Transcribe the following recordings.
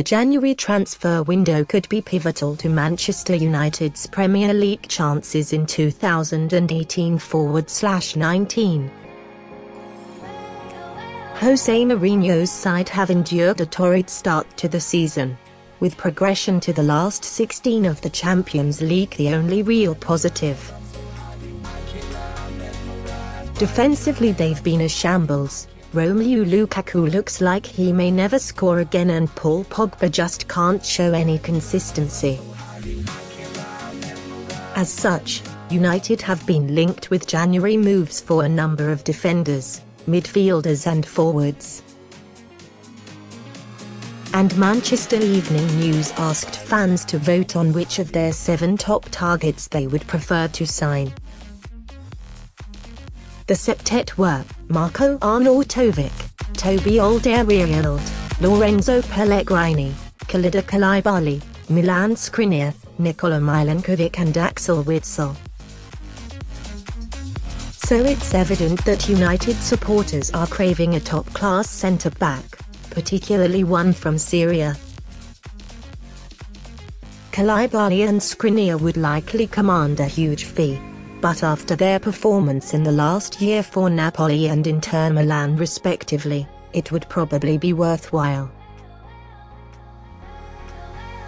the January transfer window could be pivotal to Manchester United's Premier League chances in 2018-19. Jose Mourinho's side have endured a torrid start to the season, with progression to the last 16 of the Champions League the only real positive. Defensively they've been a shambles. Romelu Lukaku looks like he may never score again, and Paul Pogba just can't show any consistency. As such, United have been linked with January moves for a number of defenders, midfielders and forwards. And Manchester Evening News asked fans to vote on which of their 7 top targets they would prefer to sign. The septet were Marko Arnautovic, Toby Daryalde, Lorenzo Pellegrini, Kalida Kalibali, Milan Skriniar, Nikola Milankovic and Axel Witsel. So it's evident that United supporters are craving a top-class centre-back, particularly one from Syria. Kalibali and Skriniar would likely command a huge fee, but after their performance in the last year for Napoli and Inter Milan respectively, it would probably be worthwhile.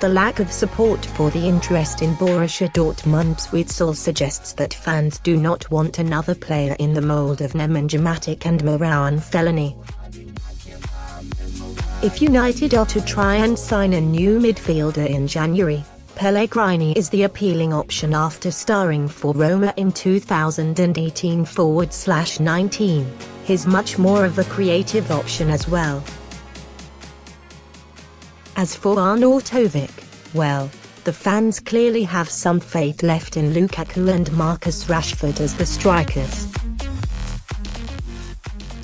The lack of support for the interest in Borussia Dortmund's Witsel suggests that fans do not want another player in the mould of Nemanja Matic and Marouane Fellaini. If United are to try and sign a new midfielder in January, Pellegrini is the appealing option after starring for Roma in 2018-19. He's much more of a creative option as well. As for Arnautovic, well, the fans clearly have some faith left in Lukaku and Marcus Rashford as the strikers.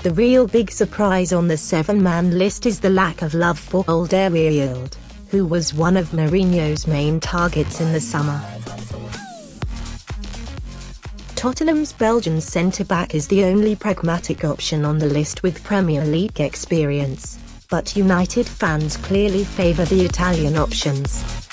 The real big surprise on the 7-man list is the lack of love for Daryalde, who was one of Mourinho's main targets in the summer. Tottenham's Belgian centre-back is the only pragmatic option on the list with Premier League experience, but United fans clearly favour the Italian options.